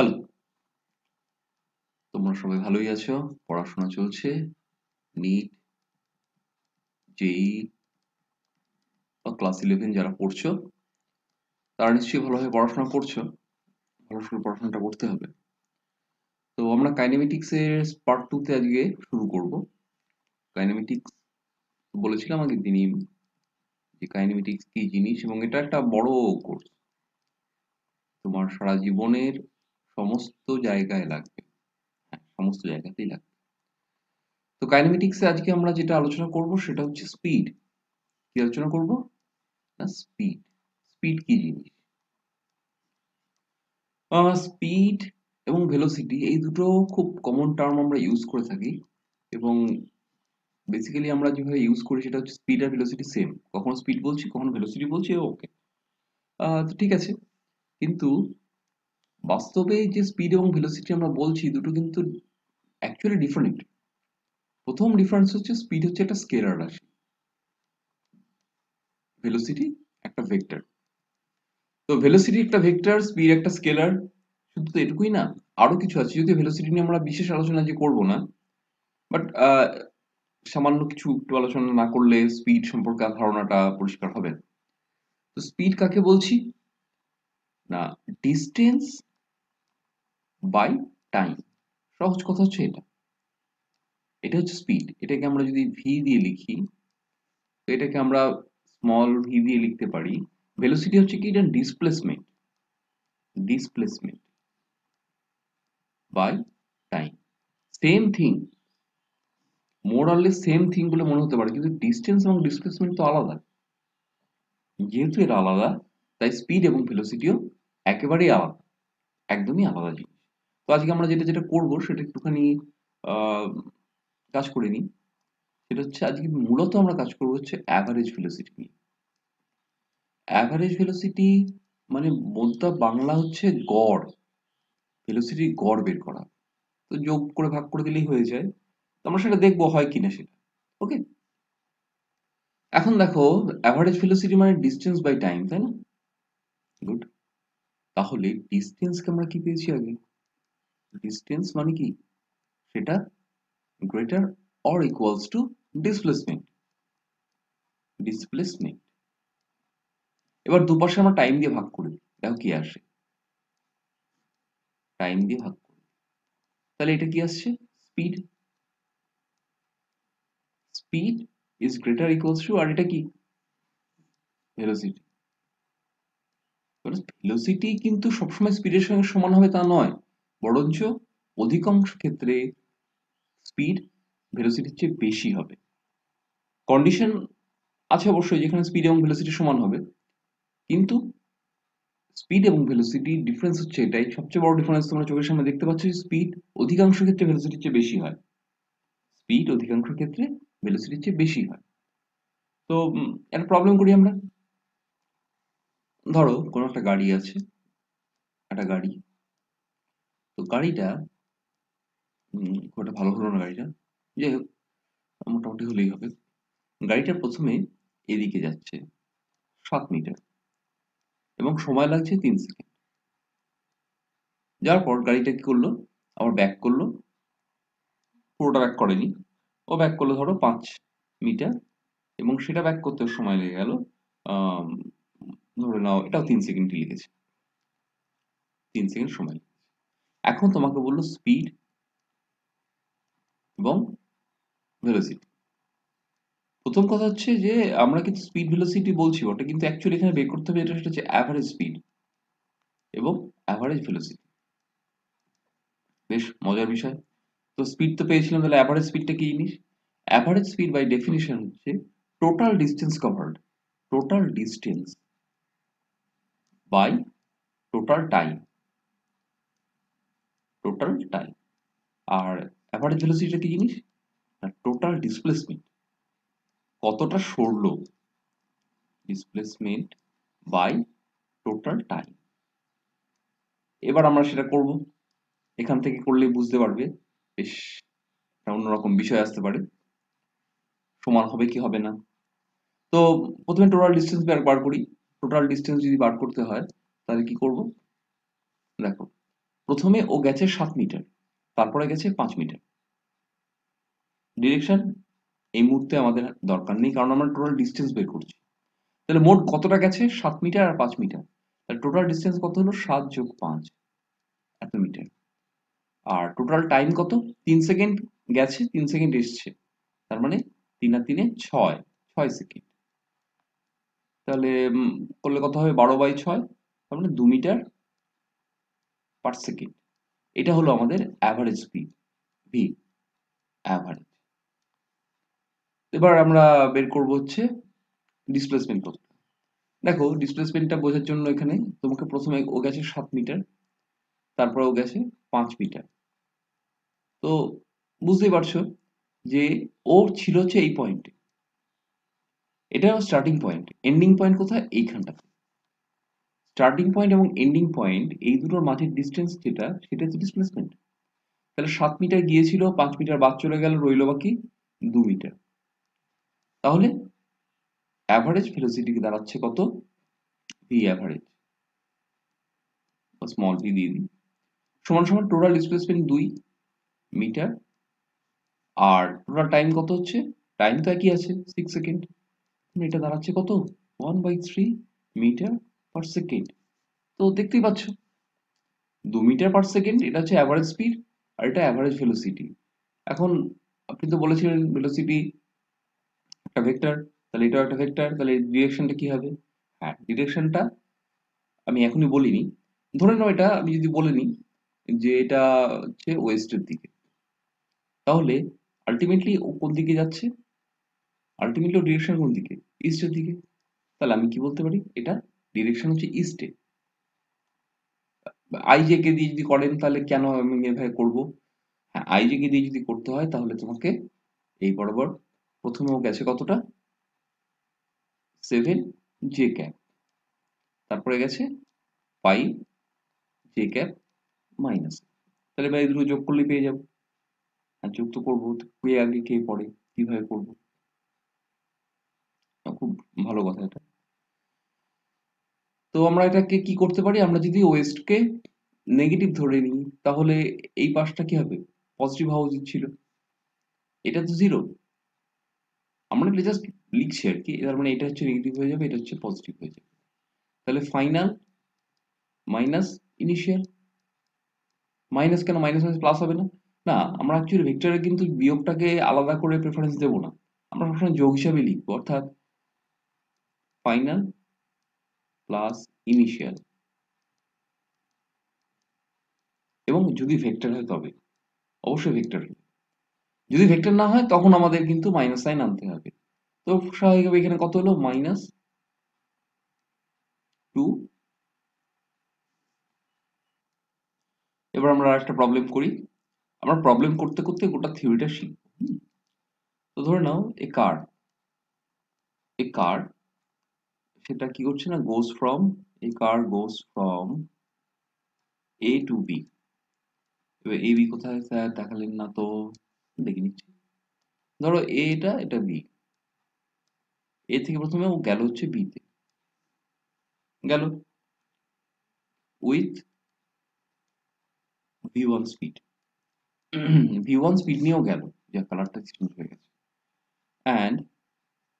Hello, তোমরা সবাই ভালোই আছো, পড়াশোনা চলছে, নিট যেই বা ক্লাস 11 যারা পড়ছো তারা নিশ্চয়ই ভালোভাবে পড়াশোনা করছো। ভালোভাবে পড়াশোনাটা করতে হবে। তো আমরা কাইনেমেটিক্সের পার্ট 2 তে আজকে শুরু করব। কাইনেমেটিক্স বলেছিলাম আগের দিনই যে কাইনেমেটিক্স কি জিনিস, এবং এটা একটা বড় কোর্স, তোমার সারা জীবনের সমস্ত জায়গায় লাগবে, সমস্ত জায়গাতেই লাগবে। তো কাইনেমেটিক্সে আজকে আমরা যেটা আলোচনা করব সেটা হচ্ছে স্পিড। কি আলোচনা করব? না, স্পিড। স্পিড কি জিনিস? স্পিড এবং ভেলোসিটি এই দুটো খুব কমন টার্ম আমরা ইউজ করে থাকি, এবং বেসিক্যালি আমরা যেভাবে ইউজ করি সেটা হচ্ছে স্পিড আর ভেলোসিটি সেম। কখনো স্পিড বলছি, কখনো ভেলোসিটি বলছি, ওকে, তো ঠিক আছে। কিন্তু বাস্তবে যে স্পিড এবং ভেলোসিটি আমরা বলছি দুটো কিন্তু অ্যাকচুয়ালি ডিফারেন্ট। প্রথম ডিফারেন্স হচ্ছে স্পিড হচ্ছে একটা স্কেলার রাশি, ভেলোসিটি একটা ভেক্টর। তো ভেলোসিটি একটা ভেক্টর, স্পিড একটা স্কেলার। শুধু তো এটুকুই না, আরো কিছু আছে। যদি ভেলোসিটি নিয়ে আমরা বিশেষ আলোচনা যে করবো না, বাট সামান্য কিছু একটু আলোচনা না করলে স্পিড সম্পর্কে ধারণাটা পরিষ্কার হবে না। তো স্পিড কাকে বলছি? না, ডিস্টেন্স বাই টাইম। সহজ কথা হচ্ছে এটা, এটা হচ্ছে স্পিড। এটাকে আমরা যদি ভি দিয়ে লিখি, তো এটাকে আমরা স্মল ভি দিয়ে লিখতে পারি। ভেলোসিটি হচ্ছে কি? এটা displacement, displacement by time. Same thing, more or less same thing বলে মনে হতে পারে, কিন্তু ডিস্টেন্স এবং ডিসপ্লেসমেন্ট তো আলাদা। যেহেতু এটা আলাদা, তাই স্পিড এবং ভেলোসিটিও একেবারেই আলাদা, একদমই আলাদা জিনিস। তো আজকে আমরা যেটা যেটা করবো সেটা একটুখানি কাজ করে নিই। সেটা হচ্ছে আজকে মূলত আমরা কাজ করবো হচ্ছে অ্যাভারেজ ভেলোসিটি নিয়ে। অ্যাভারেজ ভেলোসিটি মানে মোদ্দা বাংলা হচ্ছে গড়, ভেলোসিটি গড় বের করা। তো যোগ করে ভাগ করে দিলেই হয়ে যায়। তো আমরা সেটা দেখবো হয় কিনা সেটা, ওকে। এখন দেখো, অ্যাভারেজ ভেলোসিটি মানে ডিস্টেন্স বাই টাইম, তাই না? গুড। তাহলে ডিস্টেন্সকে আমরা কি পেয়েছি আগে? ডিস্টেন্স মানে কি? সেটা greater or equals to displacement, displacement. এবার দুপাশে আমরা টাইম দিয়ে ভাগ করি, দেখো কি আসে। টাইম দিয়ে ভাগ করি, তাহলে এটা কি আসছে? Speed. Speed is greater equals to, আর এটা কি? ভেলোসিটি। ভেলোসিটি কিন্তু সবসময় স্পিডের সঙ্গে সমান হবে তা নয়, বরঞ্চ অধিকাংশ ক্ষেত্রে স্পিড ভেলোসিটির চেয়ে বেশি হবে। কন্ডিশন আছে অবশ্যই যেখানে স্পিড এবং ভেলোসিটি সমান হবে, কিন্তু স্পিড এবং ভেলোসিটি ডিফারেন্স হচ্ছে এটাই, সবচেয়ে বড় ডিফারেন্স। তোমরা চোখের সামনে দেখতে পাচ্ছ যে স্পিড অধিকাংশ ক্ষেত্রে ভেলোসিটির চেয়ে বেশি হয়, স্পিড অধিকাংশ ক্ষেত্রে ভেলোসিটির চেয়ে বেশি হয়। তো একটা প্রবলেম করি আমরা। ধরো কোনো একটা গাড়ি আছে, একটা গাড়ি। তো গাড়িটা ওটা ভালো হলো না, গাড়িটা যাই হোক মোটামুটি হলেই হবে। গাড়িটা প্রথমে এদিকে যাচ্ছে 7 মিটার এবং সময় লাগছে 3 সেকেন্ড। যার পর গাড়িটা কি করলো? আবার ব্যাক করলো, পুরোটা ব্যাক করেনি, ও ব্যাক করলো ধরো 5 মিটার, এবং সেটা ব্যাক করতে সময় লেগে গেল, ধরে নাও এটাও 3 সেকেন্ডই লেগেছে, 3 সেকেন্ড সময়। এখন তোমাকে বললো স্পিড এবং ভেলোসিটি। প্রথম কথা হচ্ছে যে আমরা কিন্তু স্পিড ভেলোসিটি বলছি ওটা, কিন্তু অ্যাকচুয়ালি এখানে বের করতে হবে এটা, সেটা হচ্ছে অ্যাভারেজ স্পিড এবং অ্যাভারেজ ভেলোসিটি। বেশ মজার বিষয়। তো স্পিড তো পেয়েছিলাম, তাহলে অ্যাভারেজ স্পিডটা কি জিনিস? অ্যাভারেজ স্পিড বাই ডেফিনিশন হচ্ছে total distance covered, total distance by total time, total time। আর average velocity টা কি জিনিস? টোটাল ডিসপ্লেসমেন্ট, কতটা সরলো, ডিসপ্লেসমেন্ট বাই টোটাল টাইম। এবার আমরা সেটা করব। এখান থেকে করলে বুঝতে পারবে বেশ অন্যরকম বিষয় আসতে পারে, সমান হবে কি হবে না। তো প্রথমে টোটাল ডিস্টেন্স বার করি। টোটাল ডিস্টেন্স যদি বার করতে হয় তাহলে কি করব? দেখো, प्रथमे ओ गेছে 7 মিটার তারপরে গেছে 5 মিটার ডিরেকশন এই মুহূর্তে আমাদের দরকার নেই কারণ আমরা টোটাল ডিসটেন্স বের করছি তাহলে মোট কতটা গেছে 7 মিটার আর 5 মিটার তাহলে টোটাল ডিসটেন্স কত হলো 7 যোগ 5 এত মিটার আর টোটাল টাইম কত 3 সেকেন্ড গেছে 3 সেকেন্ড এসেছে তার মানে 3 আর 3 এ 6 6 সেকেন্ড তাহলে করলে কত হবে 12 বাই 6 তার মানে 2 মিটার per second এটা হলো আমাদের average speed v average এবার আমরা বের করব হচ্ছে ডিসপ্লেসমেন্ট কত দেখো ডিসপ্লেসমেন্টটা বোঝার জন্য এখানে তোমাকে প্রথমে ও গেছে 7 মিটার তারপর ও গেছে 5 মিটার তো বুঝতেই পারছো যে ও ছিল হচ্ছে এই পয়েন্টে এটা স্টার্টিং পয়েন্ট এন্ডিং পয়েন্ট কোথায় এইখানটা स्टार्टिंग पॉइंट एवं एंडिंग पॉइंट এই দুটোর মাঝের ডিসটেন্স যেটা সেটা হচ্ছে ডিসপ্লেসমেন্ট তাহলে 7 মিটার গিয়েছিল 5 মিটার বাদ চলে গেল রইলো বাকি 2 মিটার তাহলে এভারেজ ভেলোসিটি কি দাঁড়াচ্ছে কত v এভারেজ বা স্মল v দিয়ে দিই সমান সমান টোটাল ডিসপ্লেসমেন্ট 2 মিটার আর টোটাল টাইম কত হচ্ছে টাইম তো একই আছে 6 সেকেন্ড এটা দাঁড়াচ্ছে কত 1/3 মিটার पर सेकेंड तो देखते ही पाच्छो 2 मीटर पर सेकेंड এটা হচ্ছে এভারেজ স্পিড আর এটা এভারেজ ভেলোসিটি এখন আপনি তো বলেছিলেন ভেলোসিটি একটা ভেক্টর তাহলে এটা একটা ভেক্টর তাহলে ডিরেকশনটা কি হবে হ্যাঁ ডিরেকশনটা আমি এখনই বলিনি ধরে নাও এটা আমি যদি বলে নিই যে এটা হচ্ছে ওয়েস্টের দিকে তাহলে আলটিমেটলি কোন দিকে যাচ্ছে আলটিমেটলি ডিরেকশন কোন দিকে ইস্টের দিকে তাহলে আমি কি বলতে পারি এটা ডিরেকশন হচ্ছে ইস্টে আই জে কে দিয়ে যদি করেন তাহলে কেন আমি এভাবে করব হ্যাঁ আই জে কে দিয়ে যদি করতে হয় তাহলে তোমাকে এই বরাবর প্রথমে ও গেছে কতটা 7 জে ক্যাপ তারপরে গেছে 5 জে ক্যাপ মাইনাস তাহলে ভাই দুটো যোগ করলে পেয়ে যাব আর যোগ তো করব কে আগে কে পড়ে কিভাবে করব খুব ভালো কথা এটা तो আমরা এটাকে কি করতে পারি আমরা যদি ওয়েস্ট কে নেগেটিভ ধরে নিই তাহলে এই পাশটা কি হবে পজিটিভ হওয়া উচিত ছিল এটা তো জিরো আমরা এটা জাস্ট লিখছি আর কি এর মানে এটা হচ্ছে নেগেটিভ হয়ে যাবে এটা হচ্ছে পজিটিভ হয়ে যাবে তাহলে ফাইনাল মাইনাস ইনিশিয়াল মাইনাস কেন মাইনাস মাইনাস প্লাস হবে না না আমরা एक्चुअली ভেক্টরে কিন্তু বিয়োগটাকে আলাদা করে প্রেফারেন্স দেব না আমরা সবসময় যোগ হিসাবে লিখব অর্থাৎ ফাইনাল प्लस इनिशियल एवं जो वेक्टर है तब अवश्य वेक्टर जो वेक्टर ना है तक हमें क्योंकि माइनस साइन आनते हैं तो स्वाभाविक कत हलो माइनस 2 एबार आमरा एक प्रॉब्लेम करी आमरा प्रॉब्लेम करते करते गोटा थियोरिटा शिखब तो धरे नाओ ए कार সেটা কি হচ্ছে না goes from a car goes from a to b এবার a b কোথায় স্যার দেখালেন না তো দেখে নিচ্ছি ধরো a এটা এটা b a থেকে প্রথমে ও গেল হচ্ছে b তে গেল with v1 speed নিয়েও গেল যা কালারটা চেঞ্জ হয়ে গেছে and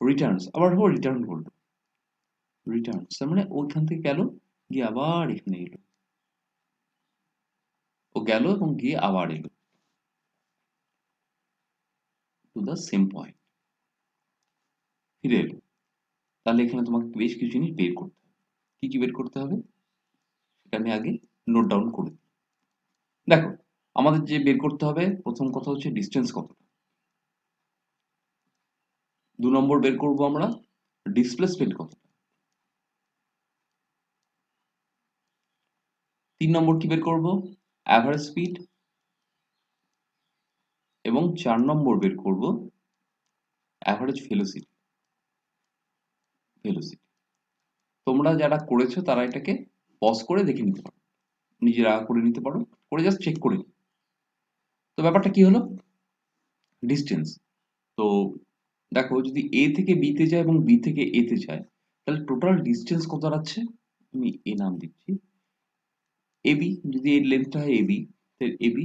returns আবার ও রিটার্ন করলো रिटर्न सामने ওইখান থেকে গেল গিয়ে আবার এখানে এলো ও গেল এবং গিয়ে আবার এলো টু দা সেম পয়েন্ট ফিরে এলো তাহলে এখানে তোমাকে বেশ কিছু জিনিস বের করতে হবে কি কি বের করতে হবে সেটা আমি আগে নোট ডাউন করে দিই দেখো আমাদের যে বের করতে হবে প্রথম কথা হচ্ছে ডিসটেন্স কতটা দুই নম্বর বের করব আমরা ডিসপ্লেসমেন্ট কতটা तीन नम्बर की बेर करब एवरेज स्पीड एवं चार नम्बर बेर करब एवरेज वेलोसिटी वेलोसिटी তোমরা যারা করেছো তারা এটাকে পজ করে দেখে নিতে পারো নিজেরা করে নিতে পারো করে জাস্ট চেক করে নিই তো ব্যাপারটা কি হলো ডিসটেন্স তো দেখো যদি a থেকে b তে যায় এবং b থেকে a তে যায় তাহলে টোটাল ডিসটেন্স কত আছে আমি a নাম দিচ্ছি এবি যদি এর লেন্থটা হয় এবি তাহলে এবি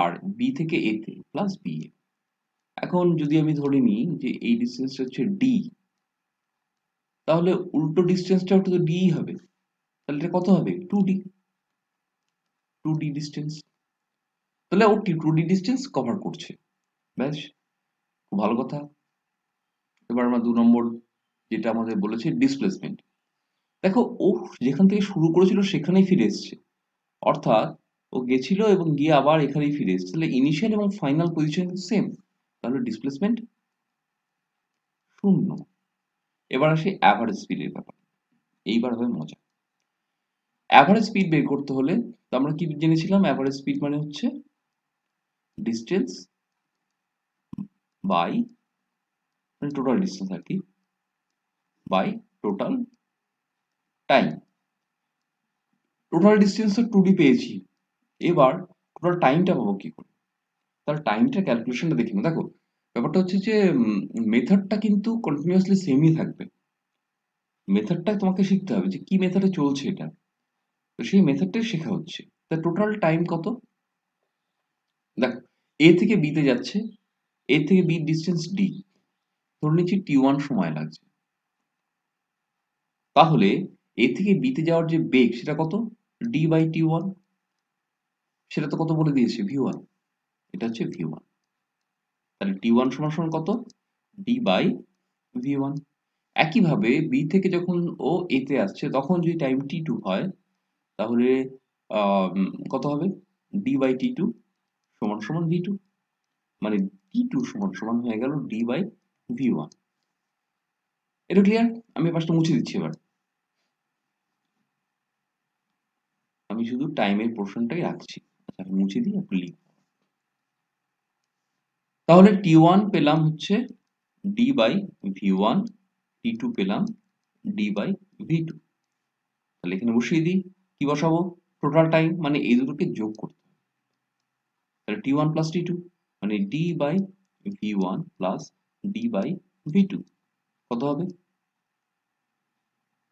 আর বি থেকে এ তে প্লাস বি এ। এখন যদি আমি ধরে নিই যে এই ডিসটেন্সটা হচ্ছে ডি, তাহলে উল্টো ডিসটেন্সটাও তো ডি হবে, তাহলে এটা কত হবে 2d, 2d ডিসটেন্স। তাহলে ও 2d ডিসটেন্স কভার করছে, বেশ খুব ভালো কথা। এবার আমরা 2 নম্বর যেটা আমাদের বলেছে ডিসপ্লেসমেন্ট। দেখো ও যেখান থেকে শুরু করেছিল সেখানেই ফিরে এসেছে, অর্থাৎ ও গেছিল এবং গিয়ে আবার এখানেই ফিরে এসেছে, তাহলে ইনিশিয়াল এবং ফাইনাল পজিশন সেম, তাহলে ডিসপ্লেসমেন্ট 0। এবার আসে অ্যাভারেজ স্পিডের ব্যাপার, এইবার হবে মজা। অ্যাভারেজ স্পিড বের করতে হলে তো আমরা কি জেনেছিলাম, অ্যাভারেজ স্পিড মানে হচ্ছে ডিসটেন্স বাই মানে টোটাল ডিসটেন্স আর কি by total time. Total distance তো 2d পেয়েছি, এবার টোটাল টাইমটা পাবো কি করে, তার টাইমটা ক্যালকুলেশনটা দেখি না। দেখো ব্যাপারটা হচ্ছে যে মেথডটা কিন্তু কন্টিনিউয়াসলি সেমই থাকবে, মেথডটা তোমাকে শিখতে হবে যে কি মেথডে চলছে এটা, তো সেই মেথডটাই শেখা হচ্ছে। তার টোটাল টাইম কত, দেখো এ থেকে বিতে যাচ্ছে, এ থেকে বি ডিস্টেন্স ডি, ধরে নিচ্ছি t1 সময় লাগছে, তাহলে এ থেকে বিতে যাওয়ার যে বেগ সেটা কত d বাই t1, সেটা তো কত বলে দিয়েছে v1, এটা হচ্ছে v1, তাহলে t1 সমান সমান কত d বাই v1। একইভাবে b থেকে যখন ও a তে আসছে তখন যদি টাইম t2 হয় তাহলে কত হবে d বাই t2 সমান সমান v2, মানে t2 সমান সমান হয়ে গেল d বাই v1। এটা ক্লিয়ার? আমি পাশটা মুছে দিচ্ছি, এবার আমি শুধু টাইমের পোর্শনটাই রাখছি। আচ্ছা আমি মুছে দিই, আপনি লিখুন। তাহলে t1 পেলাম হচ্ছে d বাই v1, t2 পেলাম d বাই v2। তাহলে এখানে বসিয়ে দিই, কি বসাবো টোটাল টাইম, মানে এই দুটোকে যোগ করতে হবে, তাহলে t1 প্লাস t2 মানে d by v1 plus d by v2 কত হবে।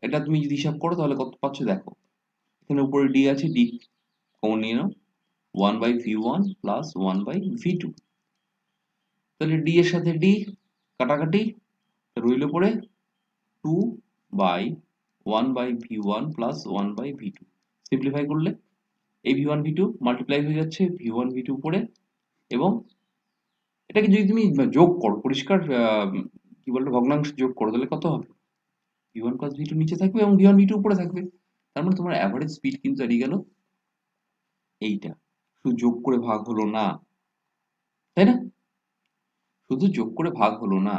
এটা তুমি যদি হিসাব করো তাহলে কত পাচ্ছ, দেখো এখানে উপরে d আছে, d কমন নিয়ে নাও, 1 by v1 plus 1 by v2, তাহলে ডি এর সাথে ডি কাটাকাটি রইল পরে 2 by 1 by V one plus 1 by V two, simplify করলে এই V one V two multiply হয়ে যাচ্ছে ভি ওয়ান ভি টু উপরে, এবং এটাকে যদি তুমি যোগ করো পরিষ্কার কি বলতো ভগ্নাংশ যোগ করো তাহলে কত হবে V one plus V two নিচে থাকবে এবং ভি ওয়ান ভি টু উপরে থাকবে, তার মানে তোমার অ্যাভারেজ স্পিড কিন্তু দাঁড়িয়ে গেল এইটা, শুধু যোগ করে ভাগ হলো না, তাই না, শুধু যোগ করে ভাগ হলো না।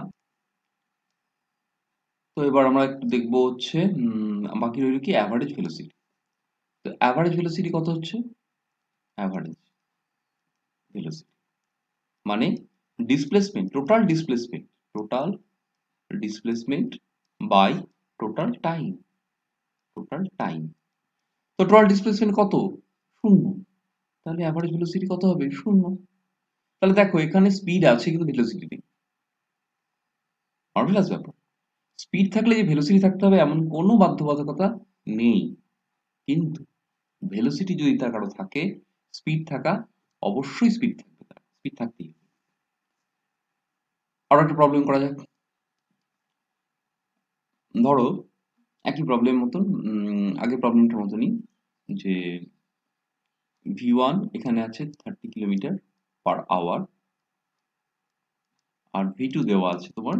তো এবার আমরা একটু দেখবো হচ্ছে বাকি রইল কি অ্যাভারেজ ভেলোসিটি। তো অ্যাভারেজ ভেলোসিটি কত হচ্ছে, অ্যাভারেজ ভেলোসিটি মানে displacement, total displacement, total displacement by total time, total time. তো টোটাল ডিসপ্লেসমেন্ট কত 0, তাহলে অ্যাভারেজ ভেলোসিটি কত হবে 0। তাহলে দেখো এখানে স্পিড আছে কিন্তু ভেলোসিটি নেই, মার্ভেলাস ব্যাপার। স্পিড থাকলে যে ভেলোসিটি থাকতে হবে এমন কোনো বাধ্যবাধকতা নেই, কিন্তু ভেলোসিটি যদি তার কারো থাকে, স্পিড থাকা অবশ্যই, স্পিড থাকবে, তার স্পিড থাকতেই হবে। আরো একটা প্রবলেম করা যাক, ধরো একই প্রবলেম মতন আগের প্রবলেমটার মতনই যে v1 এখানে আছে 30 কিলোমিটার পার আওয়ার আর v2 দেওয়া আছে তোমার,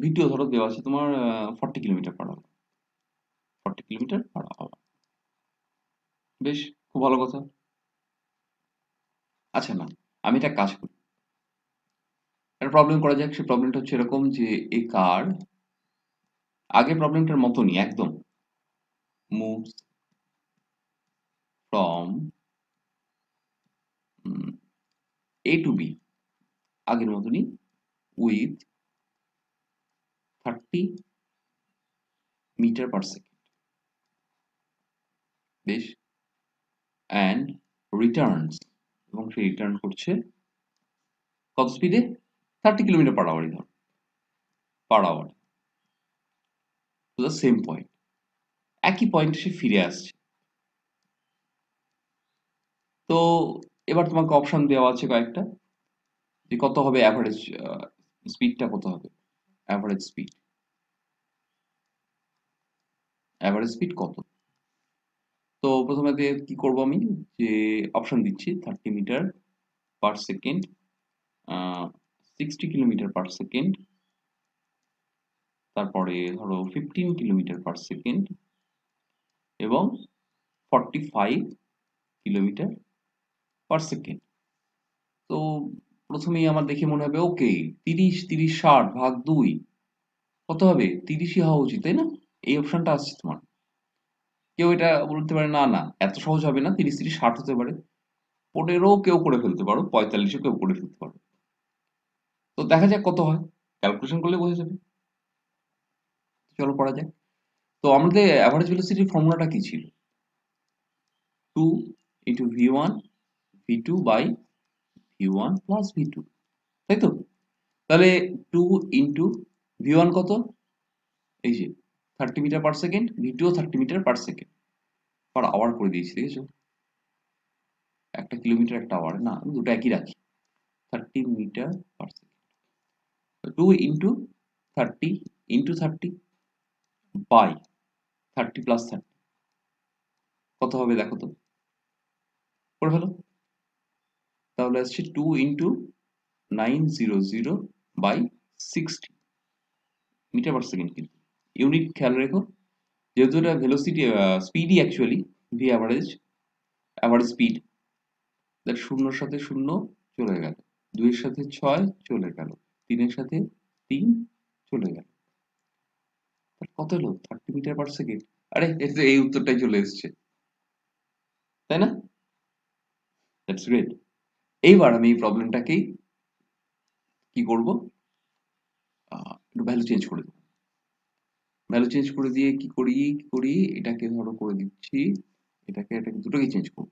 v2 ধরো দেওয়া আছে তোমার 40 kilometre per hour, 40 kilometre per hour, বেশ খুব ভালো কথা। আচ্ছা না আমি এটা কাজ করি, একটা প্রবলেম করা যাক, সেই প্রবলেমটা হচ্ছে এরকম যে এ কার আগের প্রবলেমটার মতনই একদম moves from A to B আগের মতনই with 30 মিটার পার সেকেন্ড, বেশ, and returns এবং সে রিটার্ন করছে কত স্পিডে 30 kilometre per hour, per hour to the same point। একই পয়েন্টে সে ফিরে আসছে। তো এবার তোমাকে অপশন দেওয়া আছে কয়েকটা যে কত হবে অ্যাভারেজ স্পিডটা, কত হবে অ্যাভারেজ স্পিড, অ্যাভারেজ স্পিড কত। তো প্রথমে কি করব আমি, যে অপশন দিচ্ছি 30 metre per second, 60 kilometre per second, তারপরে ধরো 15 কিলোমিটার পার সেকেন্ড এবং 45 কিলোমিটার পার সেকেন্ড। তো প্রথমেই আমার দেখে মনে হবে ওকে 30 60 ভাগ 2 কত হবে, 30ই হওয়া উচিত তাই না, এই অপশনটা আসছে তোমার। কেউ এটা বলতে পারে না না এত সহজ হবে না, 30 60 হতে পারে, 15ও কেউ করে ফেলতে পারো, 45ও কেউ করে ফেলতে পারো। তো দেখা যাক কত হয়, ক্যালকুলেশন করলে বোঝা যাবে। চলো পড়া যাক। তো আমাদের অ্যাভারেজ ভেলোসিটির ফর্মুলাটা কি ছিল, 2 into V one V two by V one plus V two, তাই তো। তাহলে 2 ইন্টু ভি1 কত, এই যে 30 metre per second, V two 30 metre per second, per hour করে দিয়েছি দেখেছো, একটা কিলোমিটার একটা আওয়ার না, আমি দুটো একই রাখি, 30 metre per second. 2 into 30 into 30 by 30 plus 30 কত হবে দেখো তো, করে ফেলো। তাহলে আসছে 2 into 900 by 60 metre per second. কিন্তু ইউনিট খেয়াল রেখো, যেহেতু এটা ভেলোসিটি স্পিডই actually, V average, average speed, তার 0 এর সাথে 0 চলে গেল, 2 এর সাথে 6 চলে গেল, 3 এর সাথে 3 চলে গেল, কত হলো 30 মিটার পার সেকেন্ড। আরে এই উত্তরটাই চলে এসছে তাই না, দ্যাটস গ্রেট। এইবার আমি এই প্রবলেমটাকেই কি করব, ভ্যালু চেঞ্জ করে দেবো। ভ্যালু চেঞ্জ করে দিয়ে কি করি, এটাকে ধরো করে দিচ্ছি, এটাকে দুটোকে চেঞ্জ করব।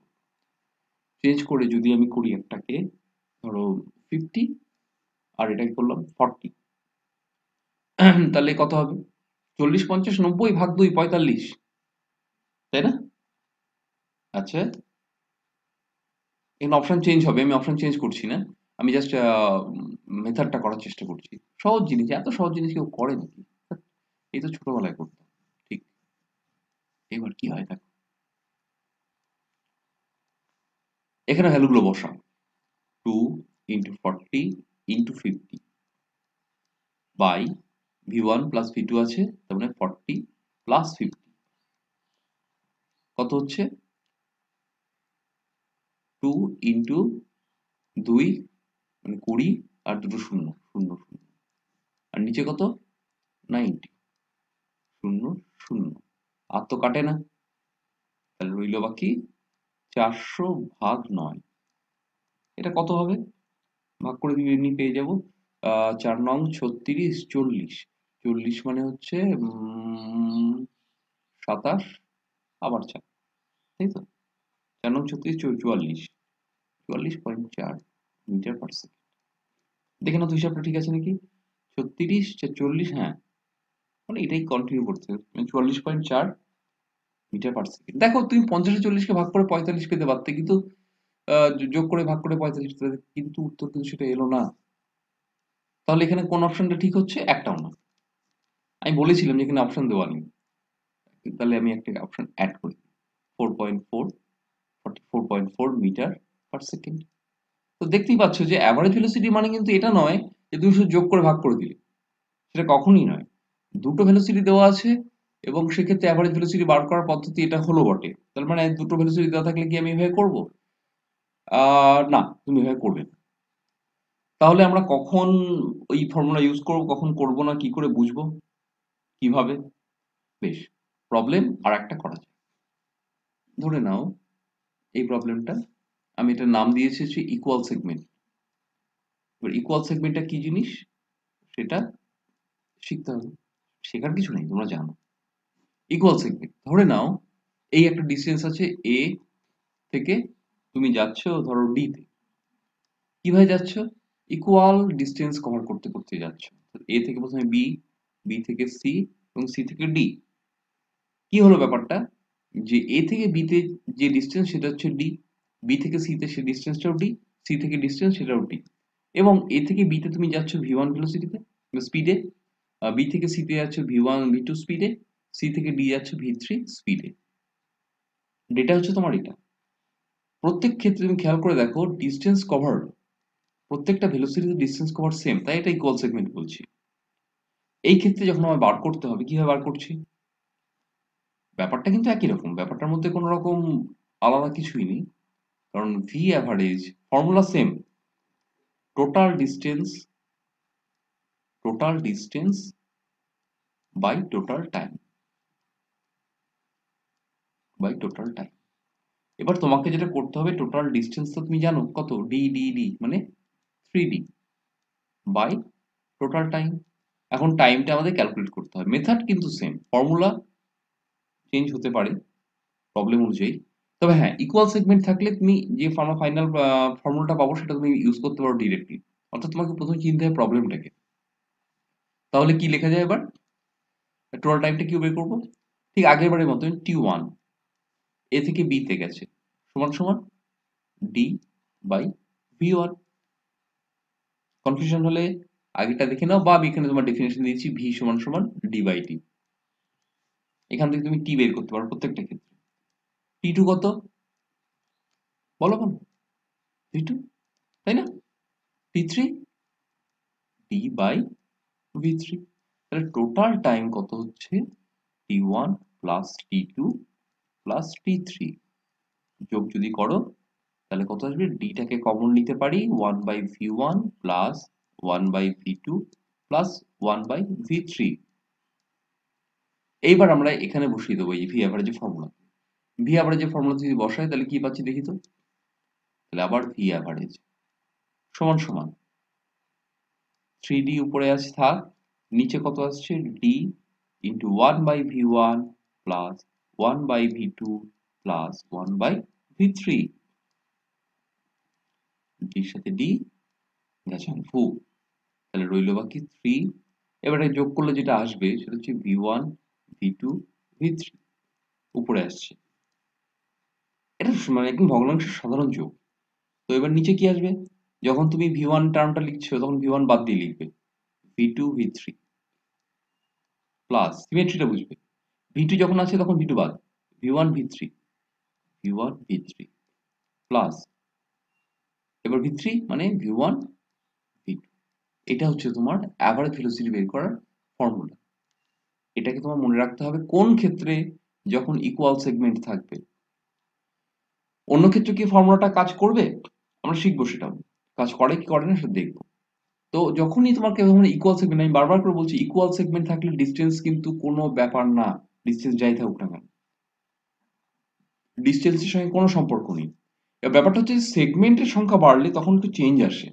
চেঞ্জ করে যদি আমি করি একটাকে ধরো 50 আর এটাকে করলাম 40, তাহলে কত হবে 40 50 90 ভাগ 2 45, তাই না। আচ্ছা এখন অপশন চেঞ্জ হবে, আমি অপশন চেঞ্জ করছি না, আমি জাস্ট মেথডটা করার চেষ্টা করছি। সহজ জিনিস, এত সহজ জিনিস কেউ করে নাকি, এই তো ছোটবেলায় করতাম ঠিক। এবার কি হয় দেখো, এখানে ভ্যালুগুলো বসাও, 2 into 40 into 50 by V one plus V two আছে, তার মানে 40 প্লাস 50 কত হচ্ছে, 2 ইন্টু 2 মানে 20 আর দুটো 0 0 0 আর নিচে কত 90 0 0 আর তো কাটে না, তাহলে রইল বাকি 400 ভাগ 9। এটা কত হবে ভাগ করে দিয়ে নিয়ে পেয়ে যাবো 4 নং 36, 40 মানে হচ্ছে 27 আবার 4, তাই তো 4 নং 36 44 44.4 মিটার পার সেকেন্ড। দেখে না তো হিসাবটা ঠিক আছে নাকি, 36 40, হ্যাঁ মানে এটাই কন্টিনিউ করতে হবে, মানে 44.4 মিটার পার সেকেন্ড। দেখো তুমি 50 আর 40কে ভাগ করে 45 পেতে পারতে, কিন্তু যোগ করে ভাগ করে 45 পেতে, কিন্তু উত্তর কিন্তু সেটা এলো না। তাহলে এখানে কোন অপশনটা ঠিক হচ্ছে, একটাও না, আমি বলেছিলাম যে এখানে অপশন দেওয়া নেই। তাহলে আমি একটা অপশন অ্যাড করি, 4.4 মিটার পার সেকেন্ড। তো দেখতেই পাচ্ছ যে অ্যাভারেজ ভেলোসিটি মানে কিন্তু এটা নয় যে 200 যোগ করে ভাগ করে দিলে, সেটা কখনই নয়। দুটো ভেলোসিটি দেওয়া আছে এবং সেক্ষেত্রে অ্যাভারেজ ভেলোসিটি বার করার পদ্ধতি এটা হলো বটে। তার মানে দুটো ভেলোসিটি দেওয়া থাকলে কি আমি এভাবে করবো না, তুমি এভাবে করবে না। তাহলে আমরা কখন ওই ফর্মুলা ইউজ করবো, কখন করব না, কি করে বুঝবো, কিভাবে, বেশ প্রবলেম আর একটা করা যায়। ধরে নাও এই প্রবলেমটা আমি এটা নাম দিয়েছি ইকুয়াল সেগমেন্ট। এবার ইকুয়াল সেগমেন্টটা কি জিনিস সেটা শিখতে হবে, শেখার কিছু নেই তোমরা জানো। ইকুয়াল সেগমেন্ট ধরে নাও এই একটা ডিসটেন্স আছে এ থেকে, তুমি যাচ্ছ ধরো ডি তে, কিভাবে যাচ্ছ, ইকুয়াল ডিস্টেন্স কভার করতে করতে যাচ্ছ। এ থেকে প্রথমে বি, বি থেকে সি এবং সি থেকে ডি। কি হলো ব্যাপারটা যে a থেকে b তে যে ডিসটেন্স সেটা হচ্ছে d, b থেকে c তে সেই ডিসটেন্সটাও d, c থেকে ডিসটেন্স সেটাও d এবং a থেকে b তে তুমি যাচ্ছ v1 ভেলোসিটিতে স্পিডে, b থেকে c তে যাচ্ছ v1 v2 স্পিডে, c থেকে d যাচ্ছ v3 স্পিডে। ডেটা হচ্ছে তোমার এটা। প্রত্যেক ক্ষেত্রে তুমি খেয়াল করে দেখো ডিসটেন্স কভার প্রত্যেকটা ভেলোসিটিতে ডিসটেন্স কভার সেম, তাই এটা ইকুয়াল সেগমেন্ট বলছি। এই ক্ষেত্রে যখন আমরা বার করতে হবে কিভাবে বার করছি ব্যাপারটা কিন্তু একই রকম, ব্যাপারটার মধ্যে কোনো রকম আলাদা কিছুই নেই, কারণ V average formula same, total distance by total time এবার তোমাকে যেটা করতে হবে টোটাল ডিসটেন্স তো তুমি জানো কত ডি ডি ডি মানে 3d বাই টোটাল টাইম। এখন টাইমটা আমাদের ক্যালকুলেট করতে হবে, মেথড কিন্তু সেম, ফর্মুলা চেঞ্জ হতে পারে প্রবলেম অনুযায়ী, তবে হ্যাঁ ইকুয়াল সেগমেন্ট থাকলে তুমি যে ফাইনাল ফর্মুলাটা পাবো সেটা তুমি ইউজ করতে পারো ডিরেক্টলি। অর্থাৎ তোমাকে প্রথমে চিনতে হবে প্রবলেমটাকে, তাহলে কি লেখা যায় এবার টোটাল টাইমটা কি বের করবো ঠিক আগের বারের মতন t1 এ থেকে b তে গেছে সমান সমান d বাই v1। কনফিউশন হলে আগেটা দেখে নাও বা এখানে তোমার ডেফিনেশন দিয়েছি v সমান সমান d বাই t, এখান থেকে তুমি t বের করতে পারো প্রত্যেকটা ক্ষেত্রে। t2 কত বলো বলো t2 তাই না, t3 d বাই v3, তাহলে টোটাল টাইম কত হচ্ছে t1 plus t2 plus t3 যোগ যদি করো তাহলে কত আসবে, ডিটাকে কমন নিতে পারি 1 by v1 plus 1 by v2 plus 1 by v3। এইবার আমরা এখানে বসিয়ে দেবো এই ভি অ্যাভারেজের ফর্মুলা, ভি অ্যাভারেজের ফর্মুলা যদি বসাই তাহলে কি পাচ্ছি দেখি তো, তাহলে আবার ভি অ্যাভারেজ সমান সমান 3d উপরে আসছে থাক, নিচে কত আসছে d into 1 by v1 plus 1 by v2 plus 1 by v3 এর সাথে d গেছেন ফু, তাহলে রইল বাকি 3। এবারে যোগ করলে যেটা আসবে সেটা হচ্ছে v1 v2 v3 উপরে আসছে, এটা মানে একদম ভগ্নাংশের সাধারণ যোগ। তো এবার নিচে কি আসবে, যখন তুমি v1 টার্মটা লিখছো তখন v1 বাদ দিয়ে লিখবে v2 v3 প্লাস সিমেট্রিটা বুঝবে, v2 যখন আছে তখন v2 বাদ, v1 v3 প্লাস এবার v3 মানে v1 v2। এটা হচ্ছে তোমার অ্যাভারেজ ভেলোসিটি বের করার ফর্মুলা। এটাকে তোমার মনে রাখতে হবে কোন ক্ষেত্রে, যখন ইকুয়াল সেগমেন্ট থাকবে। অন্য ক্ষেত্রে কি ফর্মুলাটা কাজ করবে আমরা শিখবো, সেটা কাজ করে কি করে না সেটা দেখবো। তো যখনই তোমাকে ইকুয়াল সেগমেন্ট, আমি বারবার করে বলছি ইকুয়াল সেগমেন্ট থাকলে ডিস্টেন্স কিন্তু কোনো ব্যাপার না, ডিস্টেন্স যাই থাকুক না কেন ডিস্টেন্সের সঙ্গে কোনো সম্পর্ক নেই। ব্যাপারটা হচ্ছে সেগমেন্টের সংখ্যা বাড়লে তখন একটু চেঞ্জ আসে,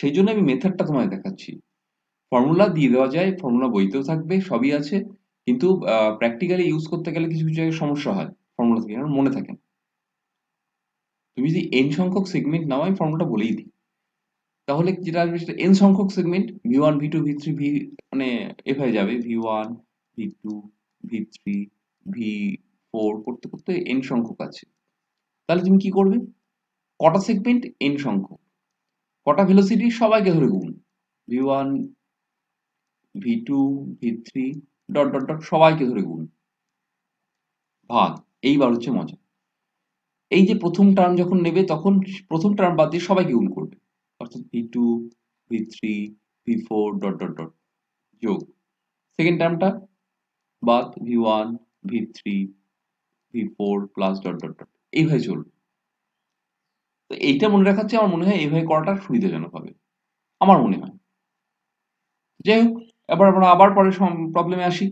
সেই জন্য আমি মেথডটা তোমায় দেখাচ্ছি। ফর্মুলা দিয়ে দেওয়া যায়, ফর্মুলা বইতেও থাকবে, সবই আছে, কিন্তু প্র্যাকটিক্যালি ইউজ করতে গেলে কিছু কিছু জায়গায় সমস্যা হয় ফর্মুলা থেকে মনে থাকে না। তুমি যদি n সংখ্যক সেগমেন্ট নাও, আমি ফর্মুলাটা বলেই দিই, তাহলে যেটা আসবে সেটা n সংখ্যক segment v1 v2 v3 v মানে f হয়ে যাবে v1 v2 v3 v4 করতে করতে n সংখ্যক আছে। তাহলে তুমি কি করবে, কটা সেগমেন্ট n সংখ্যক, কটা ভেলোসিটি সবাইকে ধরে গুণ v1 v2 v3 dot dot dot সবাইকে ধরে গুণ ভাগ। এইবার হচ্ছে মজা, এই যে প্রথম টার্ম যখন নেবে তখন প্রথম টার্ম বাদ দিয়ে সবাইকে গুণ করবে, অর্থাৎ v2 v3 v4 dot dot dot যোগ সেকেন্ড টার্মটা বাদ v1 v3 v4 plus dot dot dot এইভাবে চলবে। তো এইটা মনে রাখাচ্ছে আমার মনে হয় এইভাবে করাটা সুবিধাজনক হবে আমার মনে হয়। যাই হোক, এবার আমরা আবার পরে প্রবলেমে আসি।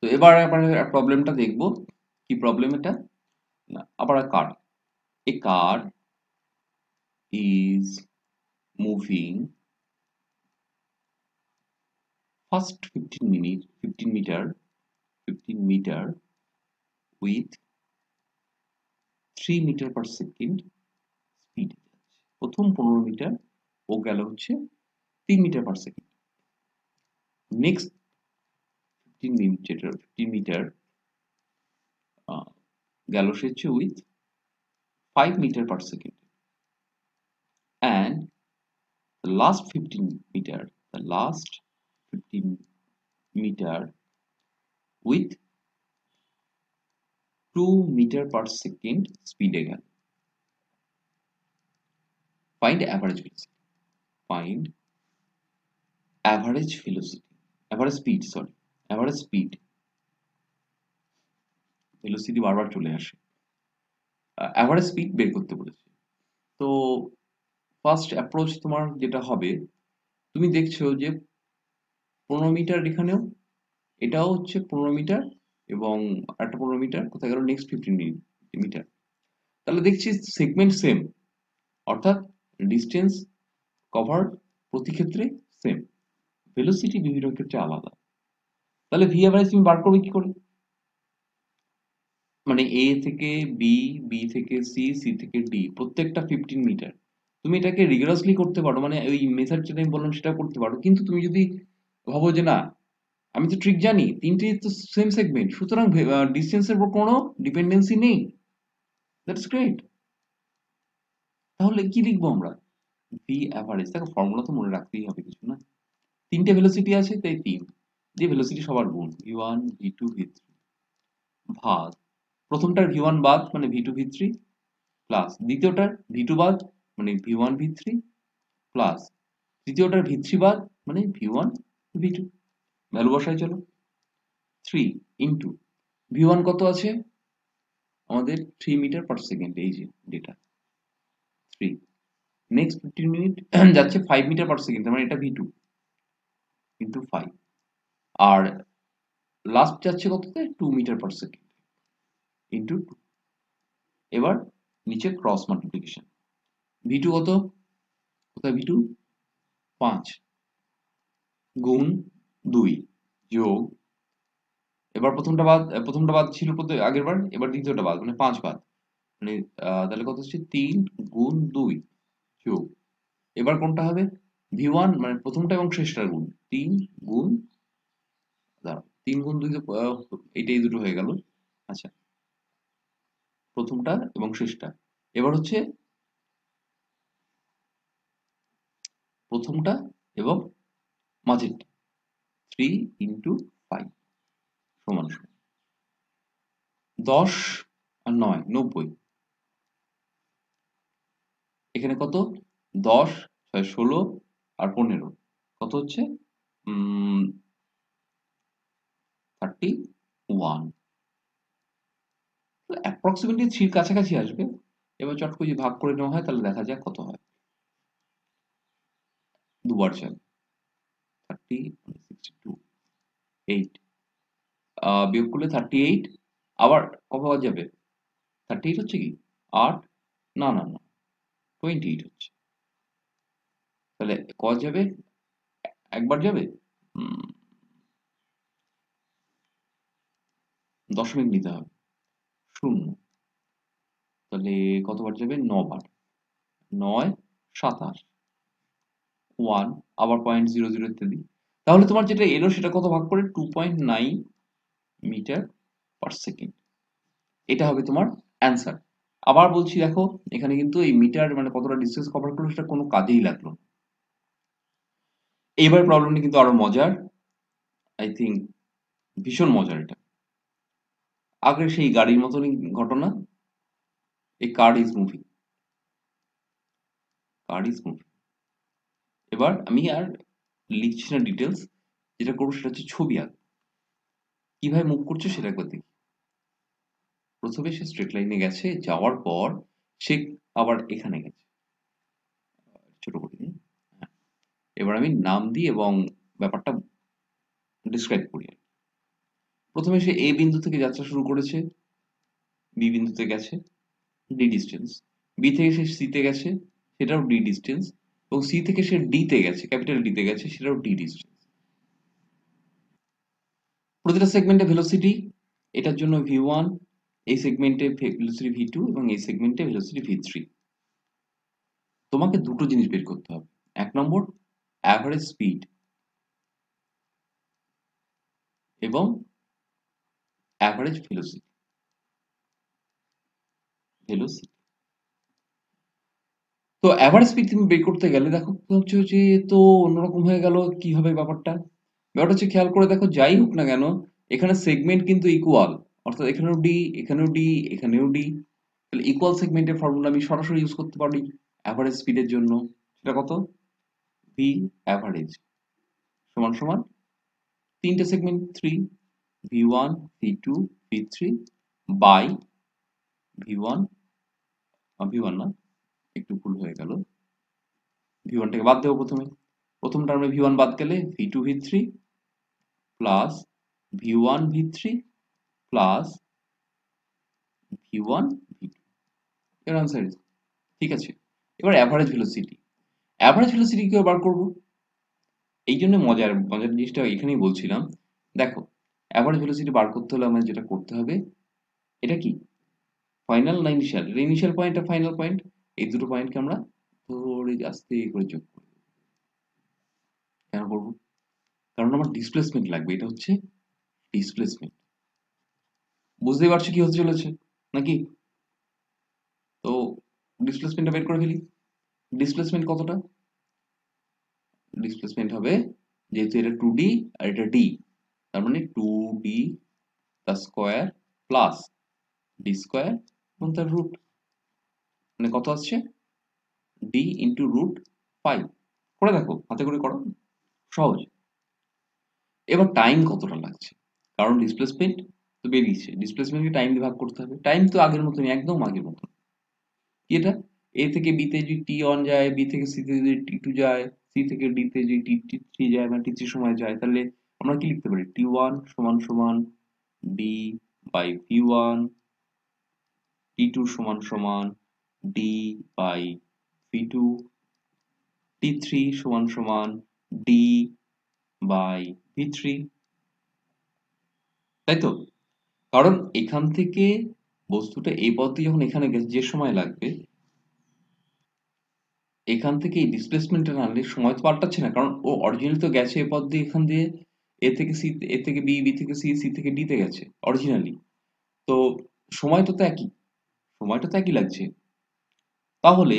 তো এবার প্রবলেমটা দেখবো, কি প্রবলেম এটা, না আবার a car is moving first 15 metre with 3 metre per second speed. প্রথম 15 মিটার ও গেল হচ্ছে 3 metre per second, next 50 meter galosh with 5 meter per second, and the last 15 meter, with 2 meter per second speed again. Find average velocity. Average speed. Velocity बार बार चले आशे. Average speed बेर करते बोलेछे. तो first approach तुम्हार जेटा होबे, तुमी देखछो जे 15 meter एखानेओ, एटाओ होच्छे 15 meter এবং একটা 15 মিটার কোথায় গেল নেক্সট 15 মিটার। তাহলে দেখছি সেগমেন্ট সেম, অর্থাৎ ডিসটেন্স কভার প্রতি ক্ষেত্রে সেম, ভেলোসিটি বিভিন্ন ক্ষেত্রে আলাদা। তাহলে ভি অ্যাভারেজ তুমি বার করবে কি করে? মানে এ থেকে বি, বি থেকে সি, সি থেকে ডি, প্রত্যেকটা 15 মিটার। তুমি এটাকে রিগরাসলি করতে পারো, মানে ওই মেথড যেটা আমি বললাম সেটা করতে পারো, কিন্তু তুমি যদি ভাবো যে না আমি তো ট্রিক জানি, তিনটে তো সেম সেগমেন্ট, সুতরাং ডিসটেন্সের উপর কোনো ডিপেন্ডেন্সি নেই, দ্যাটস গ্রেট। তাহলে কি লিখবো আমরা? V average. দেখো ফর্মুলা তো মনে রাখতেই হবে, কিছু না, তিনটে ভেলোসিটি আছে তাই 3 যে ভেলোসিটি সবার গুণ, v1 v2 v3 ভাগ প্রথমটার v1 বাদ মানে v2 v3 প্লাস দ্বিতীয়টার v2 বাদ মানে v1 v3 প্লাস তৃতীয়টার v3 বাদ মানে v1 v2 ভ্যালু বসাই চলো। 3 ইন্টু v1 কত আছে আমাদের 3 মিটার পার সেকেন্ড, এই যে ডেটা 3। নেক্সট 15 মিনিট যাচ্ছে 5 মিটার পার সেকেন্ড, মানে এটা v2 ইন্টু 5, আর লাস্ট যাচ্ছে কততে 2 মিটার পার সেকেন্ড ইন্টু 2। এবার নিচে ক্রস মাল্টিপ্লিকেশন, v2 কত কোথায়, v2 5 গুণ 2 যোগ, এবার প্রথমটা বাদ ছিল আগের বার, এবার দ্বিতীয়টা বাদ মানে 5 বাদ মানে তাহলে কত হচ্ছে 3 গুণ 2 যোগ, এবার কোনটা হবে v1 মানে প্রথমটা এবং শেষটার গুণ 3 গুণ 2 তো এইটাই দুটো হয়ে গেল, আচ্ছা প্রথমটা এবং শেষটা। এবার হচ্ছে প্রথমটা এবং মাঝেরটা 3 ইন্টু 5 সমান 10 আর 9 90, এখানে কত 10 6 16 আর 15 কত হচ্ছে 31, অ্যাপ্রক্সিমেটলি 3 কাছাকাছি আসবে। এবার চট করে ভাগ করে নেওয়া হয় তাহলে দেখা যায় কত হয়, দুবার চলে 32 8 বিয়োগ করলে 38, আবার কত যাবে 38 হচ্ছে কি 8 না না না 28 হচ্ছে, তাহলে কত যাবে একবার যাবে দশমিক নিতে হবে 0, তাহলে কতবার যাবে 9 বার, 9 27 1 আবার 0.00 ইত্যাদি। তাহলে তোমার যেটা এলো সেটা কত ভাগ করে 2.9 মিটার পার সেকেন্ড, এটা হবে তোমার অ্যান্সার। আবার বলছি দেখো এখানে কিন্তু এই মিটার মানে কতটা ডিসটেন্স কভার করলো সেটা কোনো কাজেই লাগলো। এইবার প্রবলেমটা কিন্তু আরো মজার, আই থিঙ্ক ভীষণ মজার, এটা আগের সেই গাড়ির মতনই ঘটনা। এই কার ইজ মুভিং। এবার আমি আর লিখছি না ডিটেলস, যেটা করবো সেটা হচ্ছে ছবি আঁক, কিভাবে মুভ করছে সেটা একবার দেখি। প্রথমে সে স্ট্রেট লাইনে গেছে, যাওয়ার পর সে আবার এখানে গেছে, ছোট করে দিন। এবার আমি নাম দিই এবং ব্যাপারটা ডিসক্রাইব করি। প্রথমে সে এ বিন্দু থেকে যাত্রা শুরু করেছে, বি বিন্দুতে গেছে ডি ডিস্টেন্স, বি থেকে সে সিতে গেছে সেটাও ডি ডিস্টেন্স, এবং সি থেকে সে ডিতে গেছে ক্যাপিটাল ডিতে গেছে সেটাও ডি ডিস্টেন্স। প্রতিটা সেগমেন্টে ভেলোসিটি, এটার জন্য v1, এই সেগমেন্টে ভেলোসিটি v2 এবং এই সেগমেন্টে ভেলোসিটি v3। তোমাকে দুটো জিনিস বের করতে হবে, এক নম্বর অ্যাভারেজ স্পিড এবং অ্যাভারেজ ভেলোসিটি। তো অ্যাভারেজ স্পিড তুমি বের করতে গেলে দেখো হচ্ছে হচ্ছে তো অন্যরকম হয়ে গেল। কি হবে ব্যাপারটা? ব্যাপারটা হচ্ছে খেয়াল করে দেখো, যাই হোক না কেন এখানে সেগমেন্ট কিন্তু ইকুয়াল, অর্থাৎ এখানেও ডি এখানেও ডি এখানেও ডি, তাহলে ইকুয়াল সেগমেন্টের ফর্মুলা আমি সরাসরি ইউজ করতে পারি অ্যাভারেজ স্পিডের জন্য। সেটা কত? ভি অ্যাভারেজ সমান সমান তিনটে segment three V one V two V three by V one না একটু ভুল হয়ে গেল, ভি ওয়ানটাকে বাদ দেবো প্রথমে, প্রথম টার্মে ভি ওয়ান বাদ গেলে V two V three plus V one V three plus V one V two. এর আনসার ঠিক আছে। এবার অ্যাভারেজ ভেলোসিটি, অ্যাভারেজ ভেলোসিটি কেউ বার করবো, এই জন্য মজার জিনিসটা এখানেই বলছিলাম। দেখো অ্যাভারেজ ভেলোসিটি বার করতে হলে আমাদের যেটা করতে হবে, এটা কি ফাইনাল না ইনিশিয়াল? এটা ইনিশিয়াল পয়েন্ট আর ফাইনাল পয়েন্ট, এই দুটো পয়েন্টকে আমরা ধরে আস্তে করে যোগ করব। কেন করব? কারণ আমার ডিসপ্লেসমেন্ট লাগবে, এটা হচ্ছে ডিসপ্লেসমেন্ট। বুঝতেই পারছো কি হতে চলেছে নাকি? তো ডিসপ্লেসমেন্টটা বের করে ফেলি। ডিসপ্লেসমেন্ট কতটা? ডিসপ্লেসমেন্ট হবে, যেহেতু এটা টু ডি আর এটা ডি, তার মানে টু ডি তার স্কোয়ার প্লাস ডি স্কোয়ার এবং তার রুট, মানে কত আসছে ডি ইন্টু রুট ফাইভ। করে দেখো, হাতে করে করো, সহজ। এবার টাইম কতটা লাগছে, কারণ ডিসপ্লেসমেন্ট তো বেরিয়েছে, ডিসপ্লেসমেন্টকে টাইম দিয়ে ভাগ করতে হবে। টাইম তো আগের মতনই, একদম আগের মতন। কি এটা? এ থেকে বিতে যদি টি অন যায়, বি থেকে সিতে যদি টি টু যায়, সি থেকে ডিতে যদি টি থ্রি যায় বা টি থ্রি সময় যায়, তাহলে আমরা কি লিখতে পারি? টি ওয়ান সমান সমান D by V one, T two সমান সমান D by V two, T three সমান সমান ডি বাই ভি থ্রি, তাই তো? কারণ এখান থেকে বস্তুটা এই পথে যখন এখানে গেছে যে সময় লাগবে, এখান থেকে এই ডিসপ্লেসমেন্টটা আনলে সময় তো পাল্টাচ্ছে না, কারণ ও অরিজিনাল তো গেছে এ পথ দিয়ে, এখান দিয়ে এ থেকে সি, এ থেকে বি, বি থেকে সি, সি থেকে ডিতে গেছে অরিজিনালি, তো সময়টা তো একই, সময়টা তো একই লাগছে। তাহলে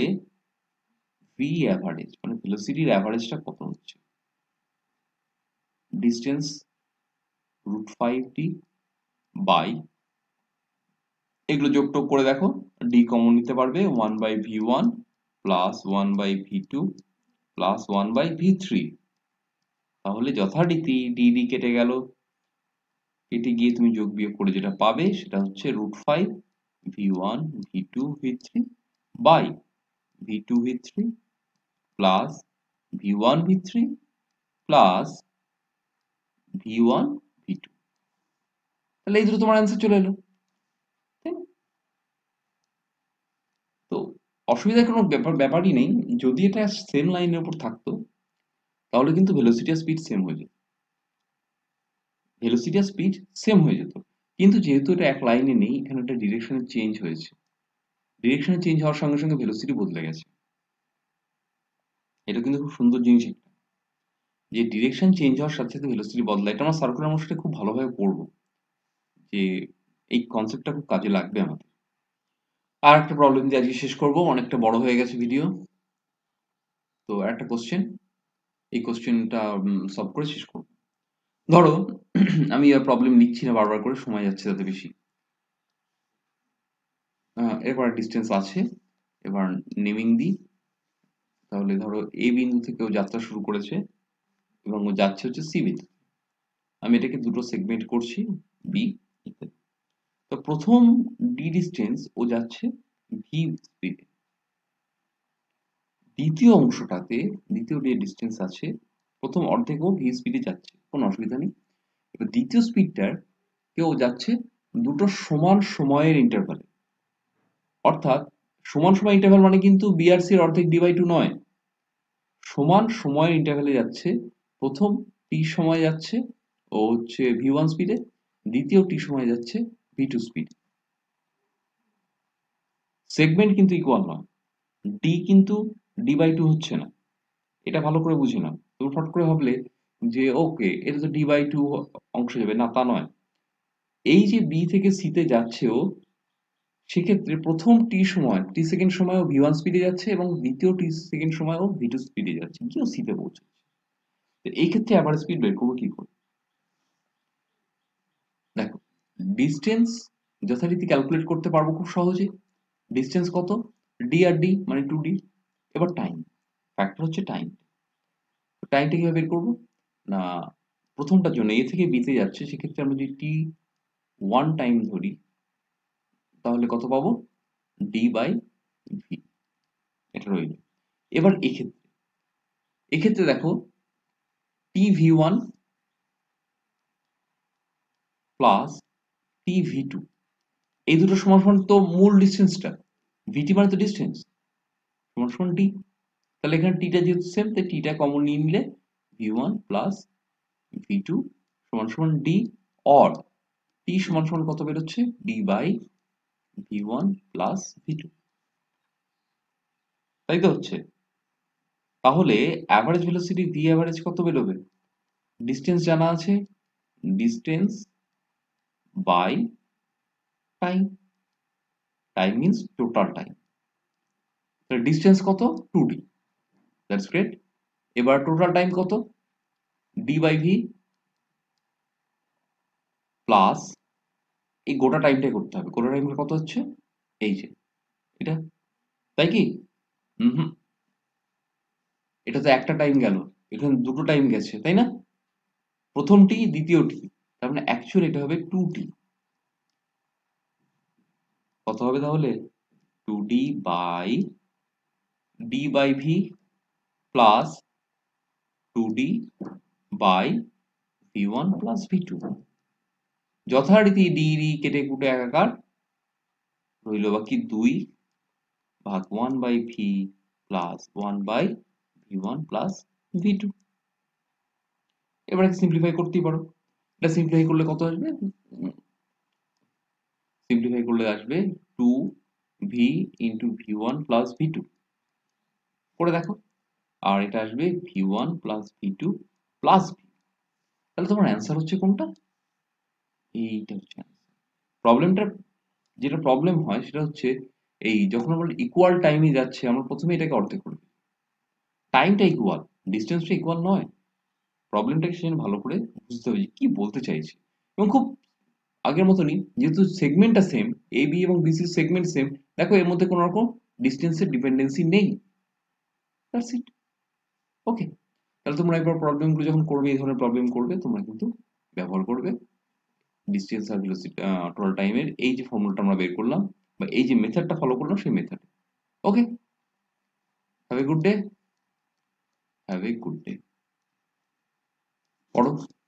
ভি অ্যাভারেজ মানে ভেলোসিটির অ্যাভারেজটা কত হচ্ছে? Distance root five D by, এগুলো যোগ টোগ করে দেখো, ডি কমন নিতে পারবে, one by V one plus one by V two plus one by V three. তাহলে যথারীতি ডি ডি কেটে গেল, কেটে গিয়ে তুমি যোগ বিয়োগ করে যেটা পাবে সেটা হচ্ছে root five V one V two V three by V two V three plus V one V three plus V one V two. তাহলে এই দুটো তোমার অ্যান্সার চলে এলো। তো অসুবিধার কোনো ব্যাপারই নেই, যদি এটা সেম লাইনের উপর থাকতো তাহলে কিন্তু ভেলোসিটি আর স্পিড সেম হয়ে যেত, ভেলোসিটি আর স্পিড সেম হয়ে যেত, কিন্তু যেহেতু এটা এক লাইনে নেই, এখানে একটা ডিরেকশনের চেঞ্জ হয়েছে, ডিরেকশনের চেঞ্জ হওয়ার সঙ্গে সঙ্গে ভেলোসিটি বদলে গেছে। এটা কিন্তু খুব সুন্দর জিনিস একটা, যে ডিরেকশন চেঞ্জ হওয়ার সাথে সাথে ভেলোসিটি বদলায়। এটা আমরা সার্কুলার মোশনে খুব ভালোভাবে পড়বো, যে এই কনসেপ্টটা খুব কাজে লাগবে আমাদের। আর একটা প্রবলেম দিয়ে আজকে শেষ করবো, অনেকটা বড় হয়ে গেছে ভিডিও। তো একটা কোশ্চেন, এই কোশ্চেনটা সলভ করে শেষ করবো। ধরো আমি আর প্রবলেম লিখছি না বারবার করে, সময় যাচ্ছে তাতে বেশি। এরপর ডিস্টেন্স আছে, এবার নেমিং দিই। তাহলে ধরো এ বিন্দু থেকেও যাত্রা শুরু করেছে এবং ও যাচ্ছে হচ্ছে সি বিন্দু। আমি এটাকে দুটো সেগমেন্ট করছি, বি ইত্যাদি। তো প্রথম ডি ডিস্টেন্স ও যাচ্ছে ভি স্পিডে, দ্বিতীয় অংশটাতে দ্বিতীয় ডি ডিস্টেন্স আছে, প্রথম অর্ধেকও ভি স্পিডে যাচ্ছে, কোনো অসুবিধা নেই। এবার দ্বিতীয় স্পিডটার কেউ যাচ্ছে দুটো সমান সময়ের ইন্টারভালে, অর্থাৎ সমান সময় ইন্টারভাল মানে কিন্তু বিআরসির অর্ধেক ডি বাই টু নয়, সমান সময়ের ইন্টারভালে যাচ্ছে। প্রথম টি সময় যাচ্ছে ও হচ্ছে ভি ওয়ান স্পিডে, দ্বিতীয় টি সময় যাচ্ছে ভি টু স্পিডে। সেগমেন্ট কিন্তু ইকুয়াল নয়, ডি কিন্তু ডি বাই টু হচ্ছে না, এটা ভালো করে বুঝে নাও। তুমি ফট করে ভাবলে যে ওকে এটা তো ডি বাই টু অংশ যাবে না, তা নয়। এই যে বি থেকে সিতে যাচ্ছেও, সেক্ষেত্রে প্রথম টি সময় টি সেকেন্ড সময়ও ভি ওয়ান স্পিডে যাচ্ছে এবং দ্বিতীয় টি সেকেন্ড সময়ও ভি টু স্পিডে যাচ্ছে, কেউ সিতে পৌঁছাচ্ছে। এই ক্ষেত্রে অ্যাভারেজ স্পিড বের করবো কি করে? দেখো ডিস্টেন্স যথারীতি ক্যালকুলেট করতে পারবো খুব সহজে। ডিস্টেন্স কত, ডি আর ডি মানে টু ডি। এবার টাইম ফ্যাক্টর হচ্ছে টাইম। টাইমটা কিভাবে বের করবো না, প্রথমটার জন্য এ থেকে বিতে যাচ্ছে, সেক্ষেত্রে আমরা যদি টি ওয়ান টাইম ধরি তাহলে কত পাবো, ডি বাই ভি, এটা রইল। এবার এক্ষেত্রে দেখো T V one plus T V two, এই দুটো সমান সমান তো মূল ডিস্টেন্সটা, ভিটি মানে তো ডিস্টেন্স, সমান সমান টি। তাহলে এখানে টিটা যেহেতু সেম তাই টিটা কমন নিয়ে নিলে V one plus V two সমান সমান ডি, অর টি সমান সমান কত বেরোচ্ছে, D by V one plus V two, তাই তো হচ্ছে। তাহলে অ্যাভারেজ ভেলোসিটি ভি অ্যাভারেজ কত বেরোবে, ডিস্টেন্স জানা আছে, distance by time, time means total time. তাহলে ডিস্টেন্স কত, টু ডি, দ্যাটস গ্রেট। এবার টোটাল টাইম কত, ডি বাই ভি প্লাস এই গোটা টাইমটাই করতে হবে, গোটা টাইমটা কত হচ্ছে এই যে এটা, তাই কি? এটা তো একটা টাইম গেল, এখানে দুটো টাইম গেছে তাই না, প্রথমটি দ্বিতীয়টি, তার মানে অ্যাকচুয়ালি এটা হবে টু টি। কত হবে তাহলে, two D by D by V plus two D by V one plus V two, যথারীতি ডি ডি কেটে কুটে একাকার রইল, বাকি দুই ভাগ one by V plus one by V one plus V two. এবার সিম্পলিফাই করতেই পারো, এটা সিম্পলিফাই করলে কত আসবে, সিম্পলিফাই করলে আসবে two V into V one plus V two, করে দেখো। আর এটা আসবে V one plus V two plus V, তাহলে তোমার অ্যান্সার হচ্ছে কোনটা, এইটা হচ্ছে প্রবলেমটা। যেটা প্রবলেম হয় সেটা হচ্ছে এই, যখন আমরা ইকুয়াল টাইমে যাচ্ছে আমরা প্রথমে এটাকে অর্ধেক করবো, টাইমটা ইকুয়াল ডিস্টেন্সটা ইকুয়াল নয়, প্রবলেমটাকে সেজন্য ভালো করে বুঝতে হবে কি বলতে চাইছে। এবং খুব আগের মতনই যেহেতু সেগমেন্টটা সেম, এ বি এবং বিসি সেগমেন্ট সেম, দেখো এর মধ্যে কোনো রকম ডিস্টেন্সের ডিপেন্ডেন্সি নেই, দ্যাটস ইট। ওকে, তাহলে তোমরা একবার প্রবলেমগুলো যখন করবে, এই ধরনের প্রবলেম করবে, তোমরা কিন্তু ব্যবহার করবে ডিস্টেন্স আর ভেলোসিটি টোটাল টাইমের এই যে ফর্মুলাটা আমরা বের করলাম বা এই যে মেথডটা ফলো করলাম সেই method. Okay, have a good day, পড়ো।